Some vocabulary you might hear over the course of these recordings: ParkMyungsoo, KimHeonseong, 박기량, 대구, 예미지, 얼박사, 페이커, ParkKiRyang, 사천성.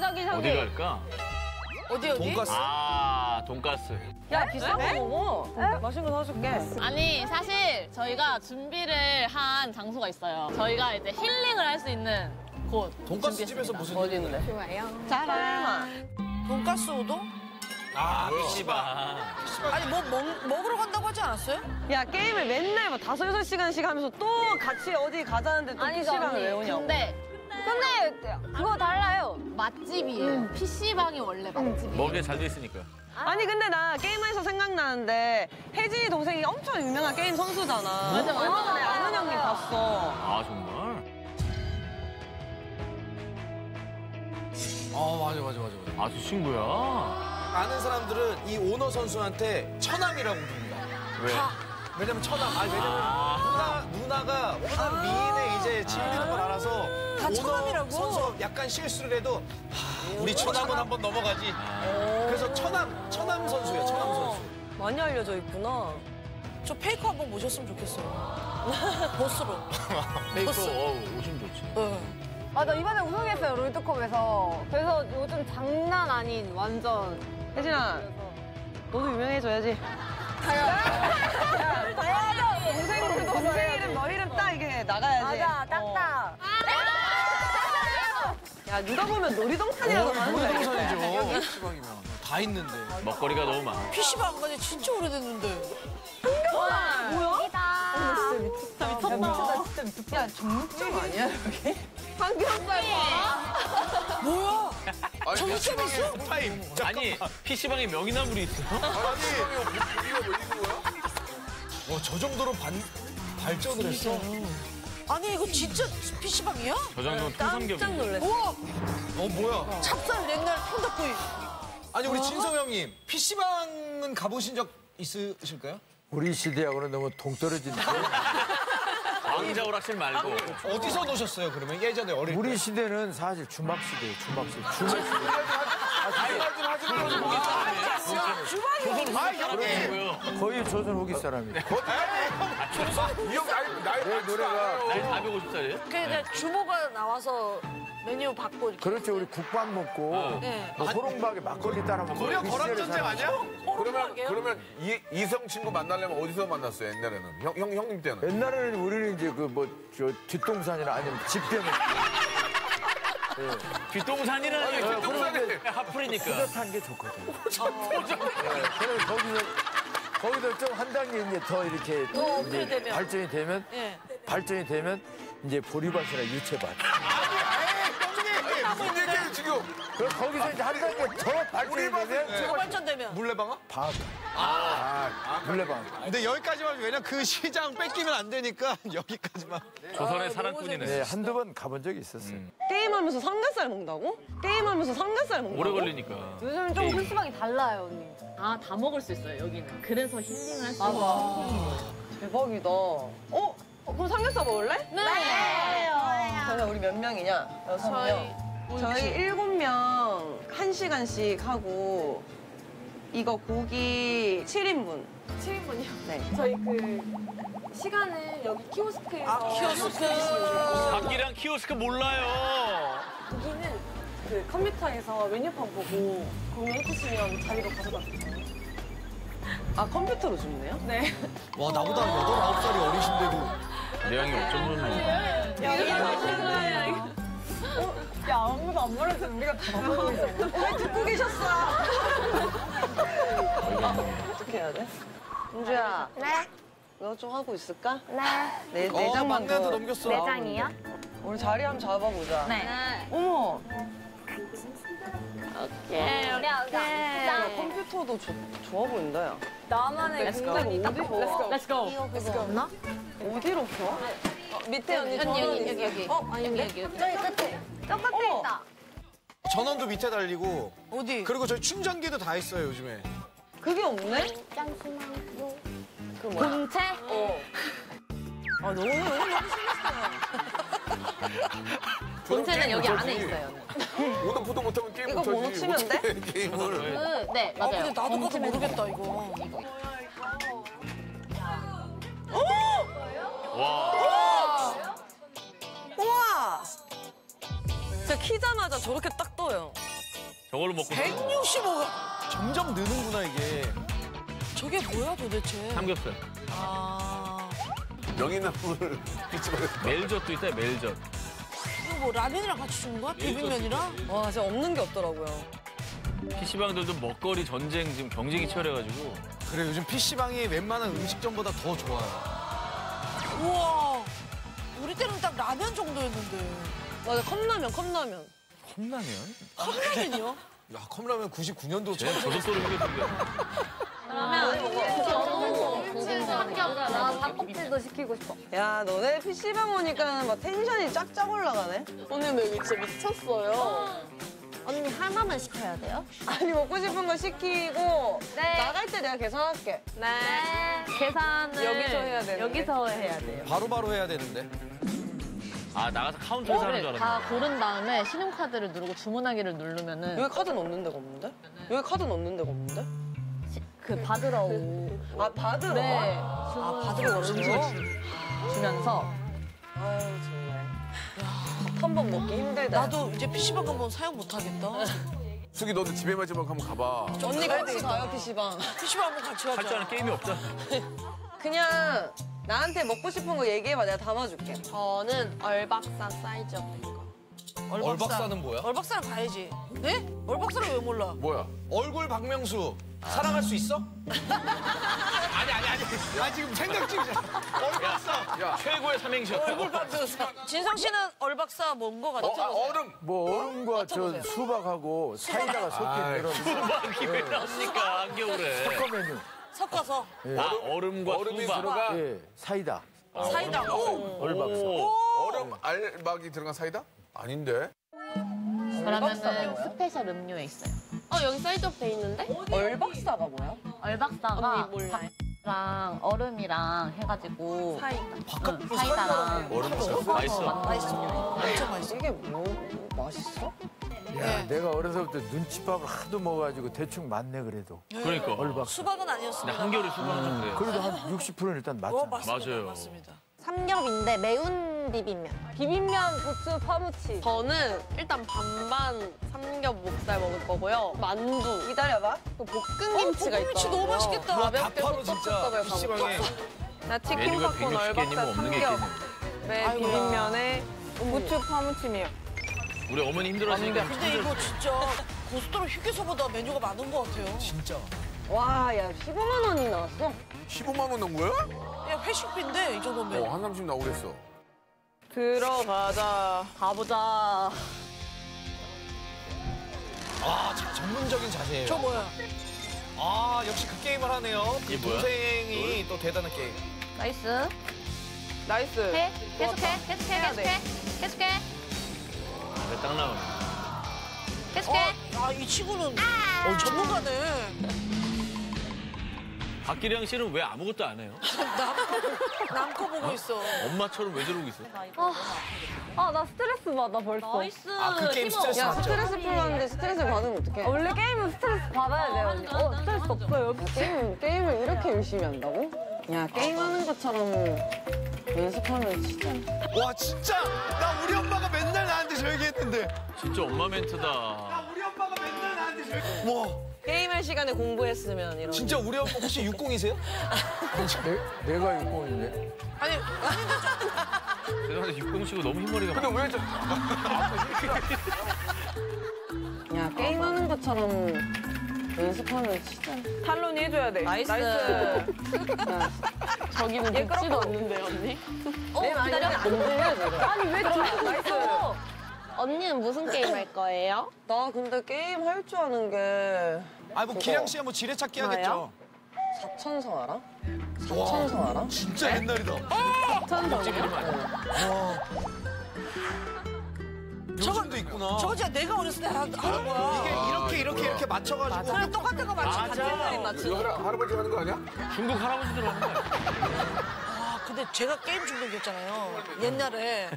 저기. 어디 갈까? 어디? 돈가스. 아, 돈가스. 야, 비싼 거 먹어. 맛있는 거 사줄게. 아니, 사실 저희가 준비를 한 장소가 있어요. 저희가 이제 힐링을 할 수 있는 곳. 돈가스 집에서 무슨 어디 있는데? 좋아요. 짜란. 돈가스 우동? 아, PC방. 아니, 먹으러 간다고 하지 않았어요? 야, 게임을 맨날 막 5, 6시간씩 하면서 또 같이 어디 가자는데 또 PC방을 왜 오냐고. 근데 그거 달라요. 맛집이에요. PC방이 원래 맛집이에요. 먹게 잘 돼 있으니까요. 아니, 근데 나 게임에서 생각나는데 혜진이 동생이 엄청 유명한 게임 선수잖아. 맞아. 얼마 전에 아는 형님 봤어. 아, 정말? 아, 맞아. 아, 저 친구야? 아는 사람들은 이 오너 선수한테 처남이라고 부릅니다. 왜? 왜냐면 처남. 아니, 왜냐면 누나가 워낙 미인에 이제 질리는 걸 알아서 다 처남이라고? 선수가 약간 실수를 해도 우리 처남은 한번 넘어가지. 그래서 처남 선수예요, 처남 선수. 많이 알려져 있구나. 저 페이커 한번 모셨으면 좋겠어요. 보스로. 페이커 오시면 좋지. 아, 나 이번에 우승했어요, 롤드컵에서. 그래서 요즘 장난 아닌 완전. 혜진아, 너도 유명해져야지. 당연하죠. 동생 이름, 머리 이름 딱 이게 나가야지. 맞아, 딱딱. 야, 누가 보면 놀이동산이라고 하는 거야. 놀이동산이죠. PC방이면. 다 있는데. 먹거리가 너무 많아. PC방까지 진짜 오래됐는데. 와, 뭐야? 진짜 미쳤다. 미쳤다. 야, 정육점 아니야, 여기? 삼겹살 봐. 뭐야? 정육점 있어? 아니, PC방에 명이나물이 있어? 아니, PC방에 명이가 왜 있는 거야? 와, 저 정도로 발전을 했어. 아니, 이거 진짜 PC방이야? 저 정도는 통삼겹이. 깜짝 놀랐어. 뭐야? 찹쌀 옛날 통닭구이. 아니, 우리 진성 형님, PC방은 가보신 적 있으실까요? 우리 시대하고는 너무 동떨어진데. 왕자 오락실 말고. 어디서 노셨어요, 그러면? 예전에 어릴 때. 우리 시대는 사실 주막시대예요, 주막시대. 하지 말라고. 거의 조선 후기 사람이에요. 내 노래가. 나이 450살이에요? 그러니까 주모가 나와서 메뉴 받고. 그렇죠, 우리 국밥 먹고 호롱박에 막걸리 따라 먹고. 우리가 거란 전쟁 아니야? 그러면 이성 친구 만나려면 어디서 만났어요, 옛날에는? 형님 때는? 옛날에는 우리는 이제 그 뭐 저 뒷동산이나 아니면 집변에. 뒷동산이라는 게 뒷동산에 하풀이니까. 뿌듯한 게 좋거든요. 그래서 거기서 좀 한 단계 이제 더 이렇게 이제 발전이 되면 이제 보리밭이나 유채밭. 무슨 얘기예요, 지금? 그럼 거기서 이제 한 단계 더 발전되면 물레방아? 방앗간. 물레방아. 근데 여기까지만, 왜냐면 그 시장 뺏기면 안 되니까 여기까지만. 조선의 사랑꾼이네. 네, 한두 번 가본 적이 있었어요. 게임하면서 삼겹살 먹는다고? 오래 걸리니까. 요즘 좀 PC방이 달라요, 언니. 아, 다 먹을 수 있어요, 여기는. 그래서 힐링을 할 수 있어요. 대박이다. 그럼 삼겹살 먹을래? 네. 그러면 우리 몇 명이냐? 6명. 저희 7명 1시간씩 하고, 이거 고기 7인분. 7인분이요? 네. 저희 시간은 여기 키오스크에서. 아, 키오스크. 박기랑 키오스크 몰라요. 고기는 컴퓨터에서 메뉴판 보고 공유해주시면 자리로 가져다 주세요. 아, 컴퓨터로 주네요? 네. 와, 나보다 8, 9살이 어리신데도. 내양이 어쩜 그러는지. 여기 요 야, 아무도 안 말해서 우리가 다 먹고 있어. 왜 듣고 계셨어? 어떻게 해야 돼? 은주야. 네? 너 좀 하고 있을까? 네. 내장만 더. 넘겼어. 내장이요? 우리 자리 한번 잡아보자. 네. 어머. 오케이. 우리 컴퓨터도 좋아 보인다, 야. 나만의 공간이 딱 보여. Let's go. 없나? 어디로 펴? 밑에 언니, 여기. 아닌데? 저기 끝에. 저 끝에 있다. 전원도 밑에 달리고. 어디? 그리고 저희 충전기도 다 있어요, 요즘에. 그게 없네? 짱수망고. 그 뭐야? 공채? 아, 너무 신났어. 공채는 여기 안에 있어요. 오늘 보도 못하면 게임 못하지. 이거 못 치면 돼? 게임을. 네, 맞아요. 근데 나도 그것도 모르겠다, 이거. 우와! 진짜 키자마자 저렇게 딱 떠요. 저걸로 먹고 165가 점점 느는구나 이게. 저게 뭐야 도대체? 삼겹살. 아. 명이나물 멜젓도 있어요, 멜젓. 이거 뭐 라면이랑 같이 주는 거야? 비빔면이랑? 와, 진짜 없는 게 없더라고요. PC방들도 먹거리 전쟁 지금 경쟁이 치열해가지고. 그래, 요즘 PC방이 웬만한 음식점보다 더 좋아요. 우와, 우리 때는 딱 라면 정도였는데. 맞아, 컵라면. 컵라면? 컵라면이요? 야, 컵라면 99년도 처음. 저도 소리 크게 들려. 라면 먹어. 나 닭껍질도 시키고 싶어. 야, 너네 PC방 오니까 막 텐션이 쫙쫙 올라가네. 오늘 여기 진짜 미쳤어요. 언니 하나만 시켜야 돼요? 아니, 먹고 싶은 거 시키고 네. 나갈 때 내가 계산할게. 네. 계산을 여기서 해야 돼요. 바로바로 해야 되는데. 아, 나가서 카운터 계산하는 줄 알았네. 다 고른 다음에 신용카드를 누르고 주문하기를 누르면은 여기 카드는 없는 데가 없는데? 그 받으러 오고. 아, 받으러? 네. 아, 받으러 오고 주면서. 아유, 정말. 한번 먹기 힘들다. 나도 이제 PC방 한번 사용 못하겠다. 숙이 너도 집에 마지막 한번 가봐. 언니가 같이 가요, PC방. PC방 한번 같이 가자. 할 줄 아는 게임이 없잖아. 그냥 나한테 먹고 싶은 거 얘기해봐. 내가 담아줄게. 저는 얼박사 사이즈 없는 거. 얼박사는 뭐야? 얼박사는 가야지. 네? 얼박사를 왜 몰라? 뭐야? 얼굴 박명수. 사랑할 수 있어? 아니. 아, 지금 생각 중이잖아. 얼박사. 최고의 삼행시. 얼굴 박사. 진성 씨는 얼박사 뭔 거 같아? 얼음. 뭐 얼음과 저 수박하고 사이다가 섞인 그런. 수박이 왜 나옵니까? 한겨울에. 섞어 메뉴. 섞어서. 얼음과 수박. 사이다. 사이다. 얼박사. 얼음 알박이 들어간 사이다? 아닌데. 그러면은 스페셜 음료에 있어요. 여기 사이드업 돼 있는데? 얼박사가 뭐야? 얼박사가 밥이랑 얼음이랑 해가지고 사이다랑 맛있어. 엄청 맛있어. 이게 뭐 맛있어? 야, 내가 어려서부터 눈칫밥을 하도 먹어가지고 대충 맞네 그래도. 그러니까. 얼박사. 수박은 아니었어. 한겨울에 수박은 좀 돼요. 그래도 한 60%는 일단 맞잖아. 맞아요. 맞습니다. 삼겹인데 매운 비빔면, 부추, 파무치. 저는 일단 반반 삼겹 목살 먹을 거고요. 만두. 기다려봐. 그 볶음김치가 있다. 볶음김치 너무 맛있겠다. 가볍게 볶음밥을 가볼게. 나 치킨 팝콘 얼박사 삼겹. 비빔면에 부추, 파무치며. 우리 어머니 힘들어하시니까. 근데 이거 진짜 고스톱 휴게소보다 메뉴가 많은 것 같아요. 진짜. 와, 야, 15만 원이 나왔어. 15만 원 나온 거야? 야, 회식비인데, 이 정도면. 한 30 나오겠어. 들어가자. 가보자. 아, 전문적인 자세예요. 저 뭐야? 아, 역시 그 게임을 하네요. 그 동생이 뭐야? 또 대단한 게임. 나이스. 해. 계속해. 아, 왜 딱 나오네. 계속해. 아, 이 친구는 전문가네. 박기량 씨는 왜 아무것도 안 해요? 남코 보고 있어. 엄마처럼 왜 저러고 있어? 나 스트레스 받아 벌써. 나이스. 그 게임 스트레스 받죠. 스트레스 풀었는데 스트레스 받으면 어떡해? 원래 게임은 스트레스 받아야 돼요. 스트레스 없어요. 게임을 이렇게 열심히 한다고? 야, 게임하는 것처럼 연습하면 진짜. 와, 진짜! 나 우리 엄마가 맨날 나한테 저 얘기했는데. 진짜 엄마 멘트다. 나 우리 엄마가 맨날 나한테 저 얘기했는데. 와. 게임할 시간에 공부했으면 이런. 진짜 우리 엄마 혹시 60이세요? 내가 60인데. 아니, 죄송한데 60이고 너무 흰머리가. 근데 왜 저? 야, 게임하는 것처럼 연습하면 진짜. 탈론이 해줘야 돼. 나이스. 저기 묻지도 않는데 언니. 기다려. 안 들려. 아니 왜 들어? 나이스. 언니는 무슨 게임 할 거예요? 나 근데 게임 할 줄 아는 게. 아니, 뭐, 기량 씨야, 뭐, 지뢰찾기 하겠죠. 사천성 알아? 사천성 알아? 진짜 네? 옛날이다. 사천성. 저건도 있구나. 저거 진짜 내가 어렸을 때 하는 거야. 이게 이렇게 맞춰가지고. 그래, 똑같은 거 맞춰. 같은 맞추고. 할아버지 하는 거 아니야? 중국 할아버지들 하는 거야. 아, 근데 제가 게임 중독이었잖아요. 옛날에.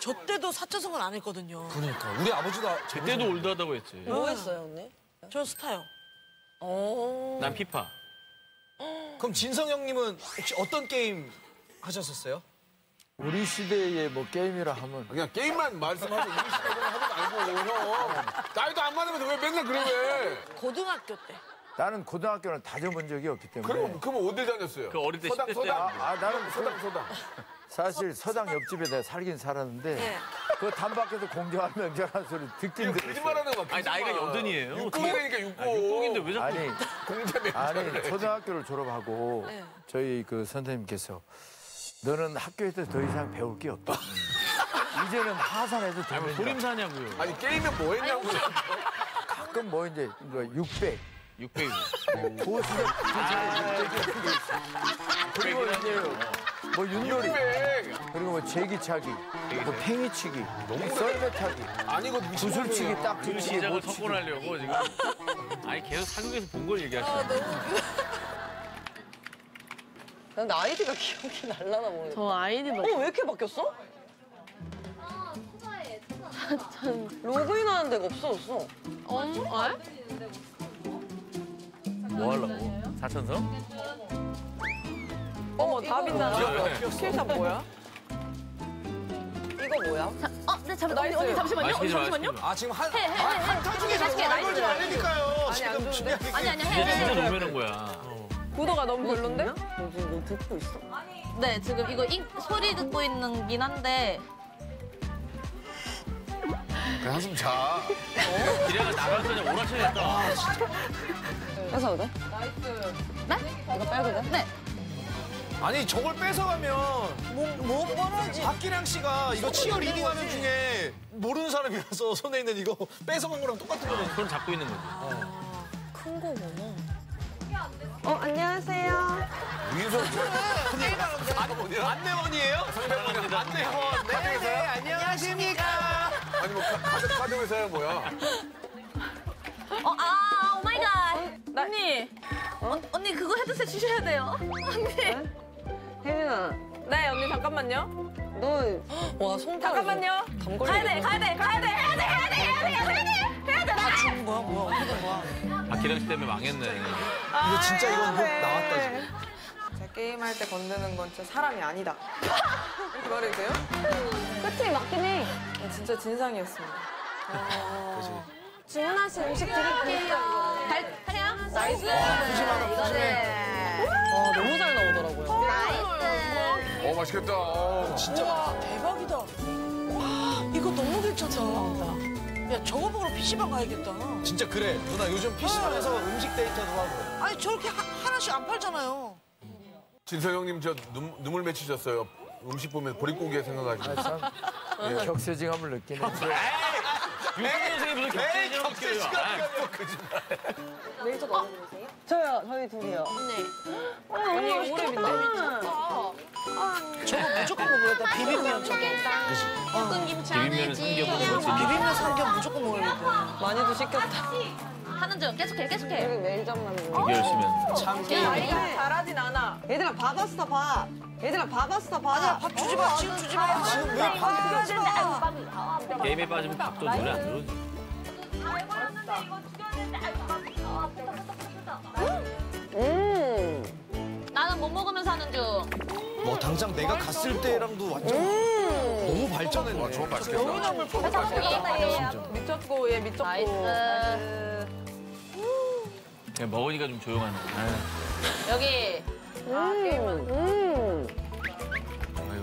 저 때도 사천성은 안 했거든요. 그러니까 우리 아버지도 제 때도 올드하다고 했지. 뭐 했어요, 언니? 저 스타요. 난 피파. 그럼 진성 형님은 혹시 어떤 게임 하셨었어요? 우리 시대의 뭐 게임이라 하면 그냥 게임만 말씀하세요. 우리 시대는 하는 거 나이도 안 많으면서 왜 맨날 그래? 고등학교 때. 나는 고등학교를 다녀본 적이 없기 때문에. 그럼 어딜 다녔어요? 그 어릴 때 서당, 10대 서당. 때. 나는 서당. 사실 서당 옆집에 내가 살긴 살았는데 네. 그 단밖에서 공정하면 저런 소리 듣긴 들었어요. 거짓말하는 거 아니 나이가 여든이에요. 6공이니까 6공. 6공인데 왜 자꾸 아니, 공자매 아니 초등학교를 졸업하고 네. 저희 그 선생님께서 너는 학교에서 더 이상 배울 게 없다. 이제는 하산해도 되는 거야. 고림사냐고요. 아니 게임은 뭐 했냐고요. 가끔 뭐 이제 600. 600. 고수는 그리고 이제 뭐 윷놀이, 그리고 뭐 제기차기, 뭐 팽이치기, 썰매타기, 구슬치기, 딱지치기. 그 시작을 성공하려고 지금. 아니 계속 한국에서 본 걸 얘기하시네. 난 아이디가 기억이 날라나 모르겠다. 저 아이디가. 어, 왜 이렇게 바뀌었어? 아, 초과해. 로그인하는 데가 없어졌어. 어? 뭐 하려고? 사천성? 어머, 답이 나왔어. 실사 뭐야? 이거 뭐야? 어, 네, 언니 잠시만요. 잠시만요. 아, 지금 한타 중에 자꾸 안 걸지 말라니까요. 지금 준비하는 게. 아니, 해. 진짜 놀면은 거야. 구도가 너무 별론데? 너 지금 뭐 듣고 있어? 네, 지금 이거 소리 듣고 있는 긴 한데. 그래, 한숨 자. 기레가 나가서 오라쳐야겠다. 아, 진짜. 뺏어도 돼? 나이스. 네? 이거 빼도 돼? 네. 아니, 저걸 뺏어가면 몸 뻔하지. 박기량 씨가 이거 치어리딩 하는 중에 모르는 사람이라서 손에 있는 이거 뺏어간 거랑 똑같은 거네. 손 잡고 있는 거지. 어. 큰 거구나. 안녕하세요. 민석 씨. 안내원이에요? 안내원. 네, 안녕하십니까. 아니, 뭐, 카드 회사야, 뭐야. 오 마이 갓. 언니. 언니, 그거 헤드셋 주셔야 돼요. 언니. 혜민아. 네, 언니, 잠깐만요. 와, 손 잠깐만요. 가야 돼. 해야 돼. 나 죽은 거야, 뭐야. 어떻게 된 거야. 박기량 씨 때문에 망했네. 이거 진짜 이건 뭐 나왔다, 지금. 제가 게임할 때 건드는 건 진짜 사람이 아니다. 이렇게 말해도 돼요? 끝이 맞긴 해. 진짜 진상이었습니다. 주문하신 음식 드릴게요. 발령? 나이스! 이거는. 와, 너무 잘 나오더라고요. 나이스! 맛있겠다. 진짜 맛있다. 대박이다. 와, 이거 너무 괜찮다. 야, 저거 보러 PC방 가야겠다. 진짜 그래. 누나, 요즘 PC방에서 음식 데이터도 하고. 아니, 저렇게 하나씩 안 팔잖아요. 진서 형님, 저 눈물 맺히셨어요. 음식 보면 보릿고기에 생각하시네. 아, 격세지감을 느끼네. 에이, 격세지감이야. 메이저 너무 좋으세요? 저요, 저희 둘이요. 네. 아니, 오래 민다. 저거 무조건 먹어야겠다. 비빔면 저거. 볶음김치 아니지. 비빔면 삼겹 무조건 먹어야겠다. 많이도 시켰다. 하는 중, 계속해. 여기 매일점만 먹어. 이게 열심히 참 게임. 아이가 잘하진 않아. 얘들아, 밥 왔어, 밥. 아니야, 밥 주지 마. 지금 주지 마. 지금 왜 밥 주지 마. 게임에 빠지면 밥도 노래 안 들어오지. 나는 못 먹으면서 하는 중. 뭐 당장 내가 갔을 때랑도 완전 너무 발전했네. 와, 저거 맛있겠다. 겨울나물 푹 맛있겠다. 미쳤고, 얘 미쳤고. 나이스. 그냥 먹으니까 좀 조용하네. 여기.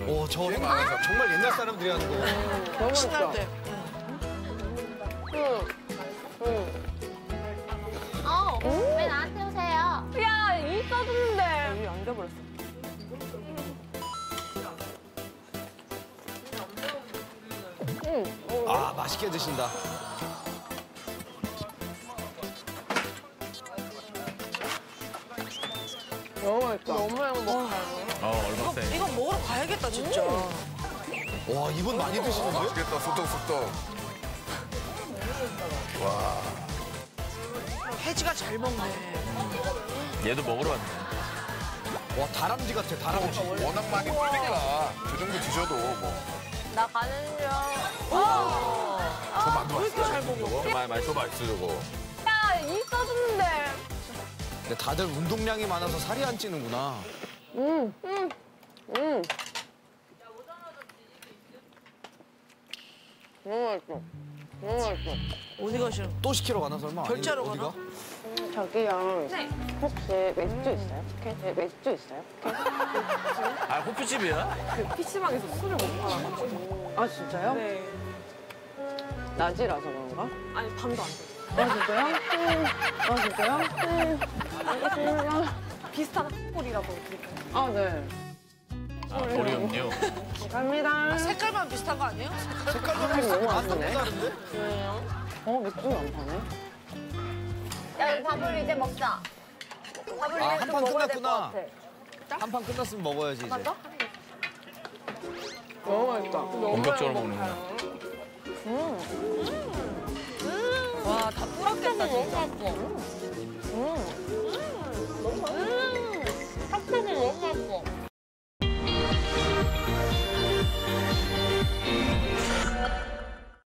오, 저 정말 옛날 사람들이 하는 거. 너무 신날 때. 왜 나한테 오세요? 야, 이 써줬는데. 여기 앉아버렸어. 아, 맛있게 드신다. 너무 맛있다. 너무 많이 먹었다. 얼마 세. 이거 먹으러 가야겠다, 진짜. 와, 이분 많이 드시는데? 맛있겠다, 소떡소떡. 와. 혜지가 잘 먹네. 얘도 먹으러 왔네. 와, 다람쥐 같아, 다람쥐. 워낙 많이 풀리니까. 저 정도 드셔도 뭐. 나 가는 중. 저 만두 맛있어. 왜 이렇게 잘 먹어? 저 맛있어, 저거. 야, 이 써줬는데. 근데 다들 운동량이 많아서 살이 안 찌는구나. 너무 맛있어. 너무 맛있어. 어디 가시는 거야? 또 시키러 가나 설마? 결제하러 가나? 저기요. 네. 혹시 맥주 있어요? 네, 맥주 있어요? 아, 호프집이야? 그 PC방에서 술을 못 팔아가지고. 아, 진짜요? 네. 낮이라서 그런가? 아니, 밤도 안 돼. 아, 진짜요? 아, 진짜요? 네. 알겠습니다. 비슷한 핫볼이라고 드릴게요. 아, 네. 아, 볼이 없네요. 감사합니다. 아, 색깔만 비슷한 거 아니에요? 색깔만 비슷한 거 아니에요? 왜요? 어, 맥주는 안 파네? 야, 이 밥을 이제 먹자. 밥을 이제 아, 좀 먹어야 될 것 같아. 한 판 끝났으면 먹어야지, 이제. 너무 맛있다. 본격적으로 먹는구나. 와, 다 뿌락됐다, 진짜. 너무 맛있어. 핫팩이 너무 맛있어.